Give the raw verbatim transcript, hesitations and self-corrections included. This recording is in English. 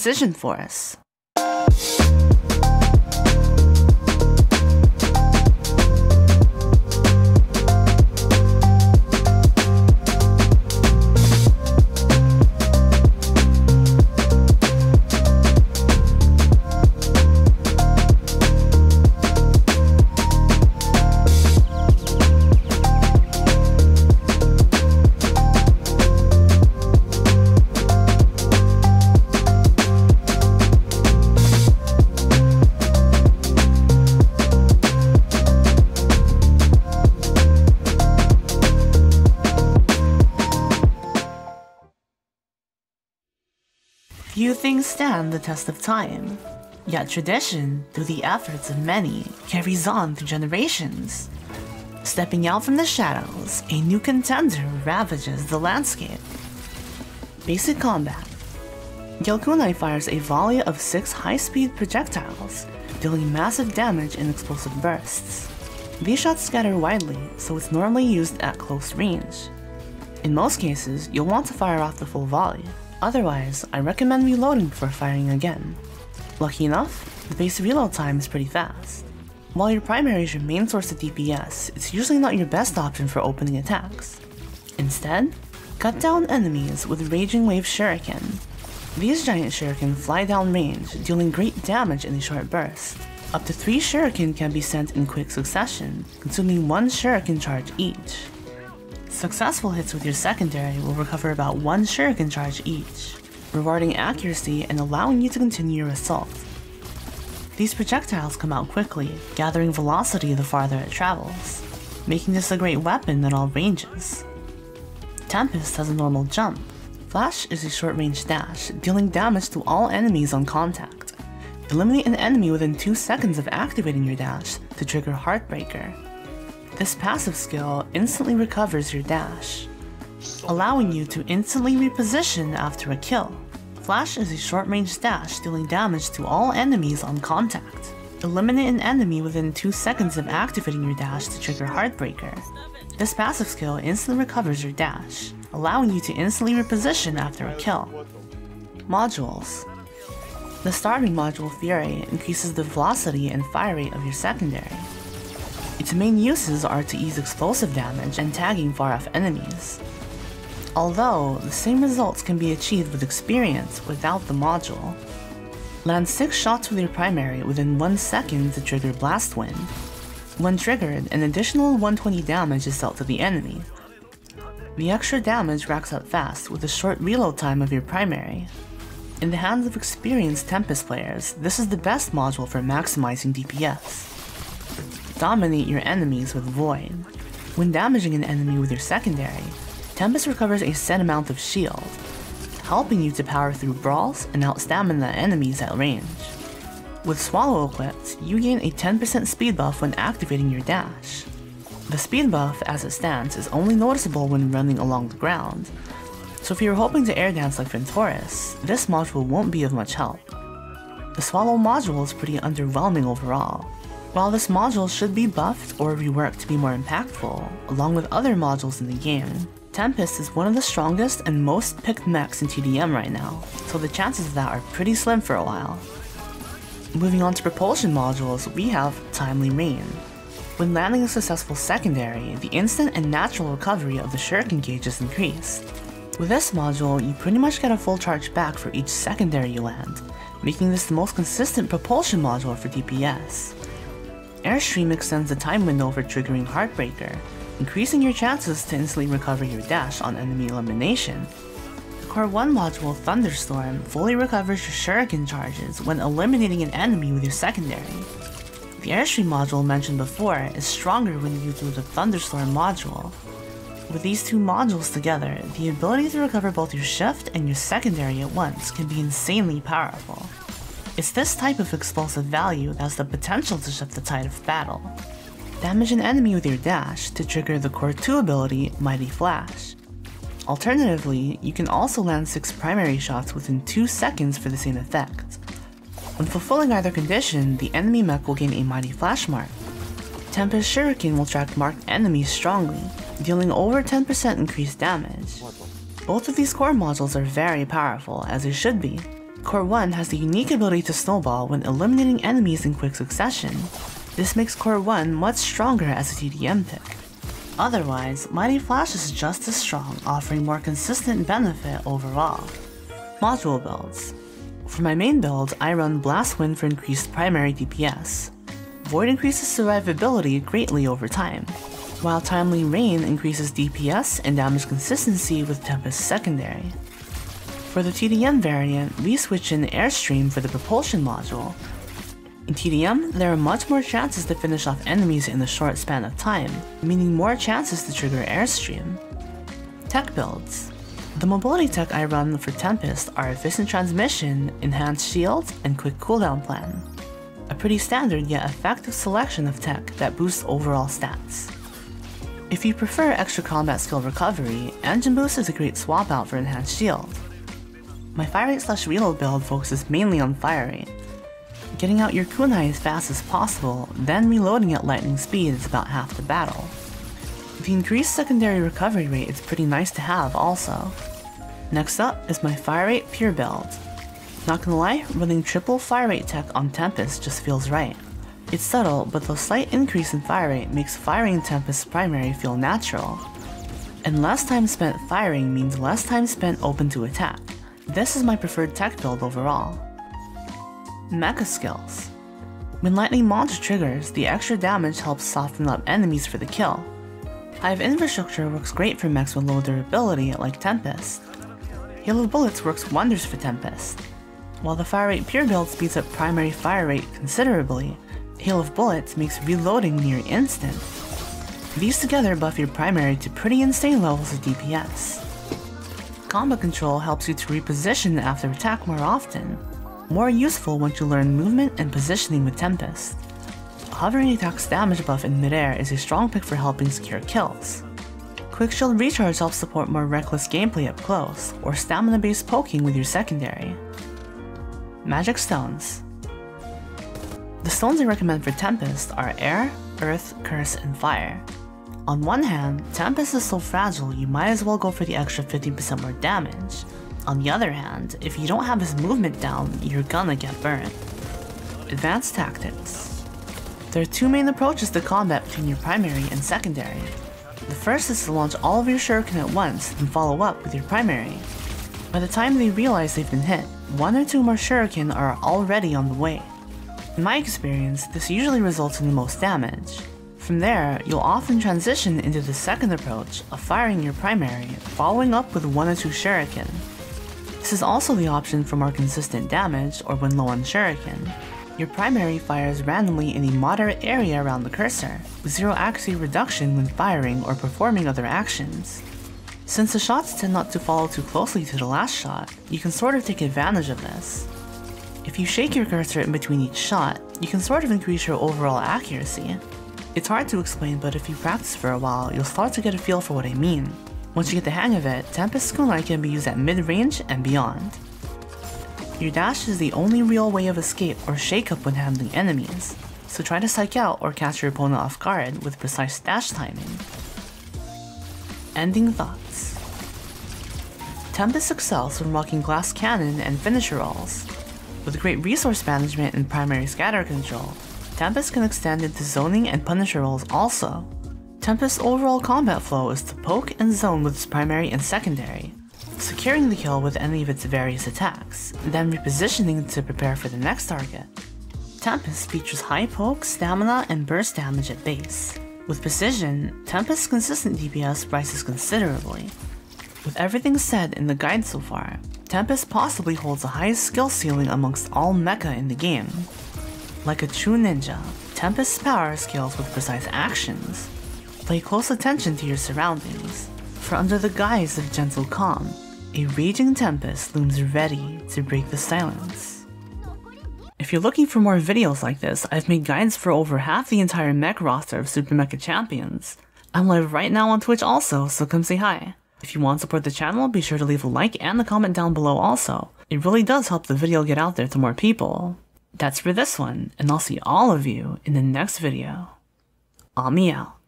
decision for us. Few things stand the test of time, yet tradition, through the efforts of many, carries on through generations. Stepping out from the shadows, a new contender ravages the landscape. Basic Combat. Gilkunai fires a volley of six high-speed projectiles, dealing massive damage in explosive bursts. These shots scatter widely, so it's normally used at close range. In most cases, you'll want to fire off the full volley. Otherwise, I recommend reloading before firing again. Lucky enough, the base reload time is pretty fast. While your primary is your main source of D P S, it's usually not your best option for opening attacks. Instead, cut down enemies with Raging Wave Shuriken. These giant shuriken fly down range, dealing great damage in a short burst. Up to three shuriken can be sent in quick succession, consuming one shuriken charge each. Successful hits with your secondary will recover about one shuriken charge each, rewarding accuracy and allowing you to continue your assault. These projectiles come out quickly, gathering velocity the farther it travels, making this a great weapon at all ranges. Tempest has a normal jump. Flash is a short-range dash, dealing damage to all enemies on contact. Eliminate an enemy within two seconds of activating your dash to trigger Heartbreaker. This passive skill instantly recovers your dash, allowing you to instantly reposition after a kill. Flash is a short-range dash dealing damage to all enemies on contact. Eliminate an enemy within two seconds of activating your dash to trigger Heartbreaker. This passive skill instantly recovers your dash, allowing you to instantly reposition after a kill. Modules. The starting module Fury increases the velocity and fire rate of your secondary. Its main uses are to ease explosive damage and tagging far-off enemies. Although, the same results can be achieved with experience without the module. Land six shots with your primary within one second to trigger Blast Wind. When triggered, an additional one hundred twenty damage is dealt to the enemy. The extra damage racks up fast with a short reload time of your primary. In the hands of experienced Tempest players, this is the best module for maximizing D P S. Dominate your enemies with Void. When damaging an enemy with your secondary, Tempest recovers a set amount of shield, helping you to power through brawls and outstamina enemies at range. With Swallow equipped, you gain a ten percent speed buff when activating your dash. The speed buff, as it stands, is only noticeable when running along the ground, so if you're hoping to air dance like Ventaurus, this module won't be of much help. The Swallow module is pretty underwhelming overall. While this module should be buffed or reworked to be more impactful, along with other modules in the game, Tempest is one of the strongest and most picked mechs in T D M right now, so the chances of that are pretty slim for a while. Moving on to propulsion modules, we have Timely Rain. When landing a successful secondary, the instant and natural recovery of the shuriken gauge is increased. With this module, you pretty much get a full charge back for each secondary you land, making this the most consistent propulsion module for D P S. Airstream extends the time window for triggering Heartbreaker, increasing your chances to instantly recover your dash on enemy elimination. The Core one module Thunderstorm fully recovers your shuriken charges when eliminating an enemy with your secondary. The Airstream module mentioned before is stronger when used with the Thunderstorm module. With these two modules together, the ability to recover both your shift and your secondary at once can be insanely powerful. It's this type of explosive value that has the potential to shift the tide of battle. Damage an enemy with your dash to trigger the Core two ability, Mighty Flash. Alternatively, you can also land six primary shots within two seconds for the same effect. When fulfilling either condition, the enemy mech will gain a Mighty Flash mark. Tempest Shuriken will track marked enemies strongly, dealing over ten percent increased damage. Both of these core modules are very powerful, as they should be. Core one has the unique ability to snowball when eliminating enemies in quick succession. This makes Core one much stronger as a T D M pick. Otherwise, Mighty Flash is just as strong, offering more consistent benefit overall. Module builds. For my main build, I run Blast Wind for increased primary D P S. Void increases survivability greatly over time, while Timely Rain increases D P S and damage consistency with Tempest secondary. For the T D M variant, we switch in Airstream for the propulsion module. In T D M, there are much more chances to finish off enemies in a short span of time, meaning more chances to trigger Airstream. Tech builds. The mobility tech I run for Tempest are Efficient Transmission, Enhanced Shield, and Quick Cooldown Plan. A pretty standard yet effective selection of tech that boosts overall stats. If you prefer extra combat skill recovery, Engine Boost is a great swap out for Enhanced Shield. My Fire Rate slash Reload build focuses mainly on Fire Rate. Getting out your kunai as fast as possible, then reloading at lightning speed is about half the battle. The increased secondary recovery rate is pretty nice to have also. Next up is my Fire Rate Pure build. Not gonna lie, running triple fire rate tech on Tempest just feels right. It's subtle, but the slight increase in fire rate makes firing Tempest's primary feel natural. And less time spent firing means less time spent open to attack. This is my preferred tech build overall. Mecha skills. When Lightning Monster triggers, the extra damage helps soften up enemies for the kill. Hive Infrastructure works great for mechs with low durability like Tempest. Hail of Bullets works wonders for Tempest. While the Fire Rate Pure build speeds up primary fire rate considerably, Hail of Bullets makes reloading near instant. These together buff your primary to pretty insane levels of D P S. Combat control helps you to reposition after attack more often, more useful once you learn movement and positioning with Tempest. Hovering attack's damage buff in midair is a strong pick for helping secure kills. Quick Shield Recharge helps support more reckless gameplay up close, or stamina-based poking with your secondary. Magic Stones. The stones I recommend for Tempest are Air, Earth, Curse, and Fire. On one hand, Tempest is so fragile you might as well go for the extra fifteen percent more damage. On the other hand, if you don't have his movement down, you're gonna get burned. Advanced Tactics. There are two main approaches to combat between your primary and secondary. The first is to launch all of your shuriken at once and follow up with your primary. By the time they realize they've been hit, one or two more shuriken are already on the way. In my experience, this usually results in the most damage. From there, you'll often transition into the second approach of firing your primary, following up with one or two shuriken. This is also the option for more consistent damage or when low on shuriken. Your primary fires randomly in a moderate area around the cursor, with zero accuracy reduction when firing or performing other actions. Since the shots tend not to follow too closely to the last shot, you can sort of take advantage of this. If you shake your cursor in between each shot, you can sort of increase your overall accuracy. It's hard to explain, but if you practice for a while, you'll start to get a feel for what I mean. Once you get the hang of it, Tempest kunai can be used at mid-range and beyond. Your dash is the only real way of escape or shake-up when handling enemies, so try to psych out or catch your opponent off guard with precise dash timing. Ending thoughts. Tempest excels when rocking glass cannon and finisher rolls. With great resource management and primary scatter control, Tempest can extend into zoning and punisher rolls also. Tempest's overall combat flow is to poke and zone with its primary and secondary, securing the kill with any of its various attacks, then repositioning to prepare for the next target. Tempest features high poke, stamina, and burst damage at base. With precision, Tempest's consistent D P S rises considerably. With everything said in the guide so far, Tempest possibly holds the highest skill ceiling amongst all mecha in the game. Like a true ninja, Tempest's power scales with precise actions. Pay close attention to your surroundings, for under the guise of gentle calm, a raging tempest looms ready to break the silence. If you're looking for more videos like this, I've made guides for over half the entire mech roster of Super Mecha Champions. I'm live right now on Twitch also, so come say hi. If you want to support the channel, be sure to leave a like and a comment down below also. It really does help the video get out there to more people. That's for this one, and I'll see all of you in the next video. Ami out.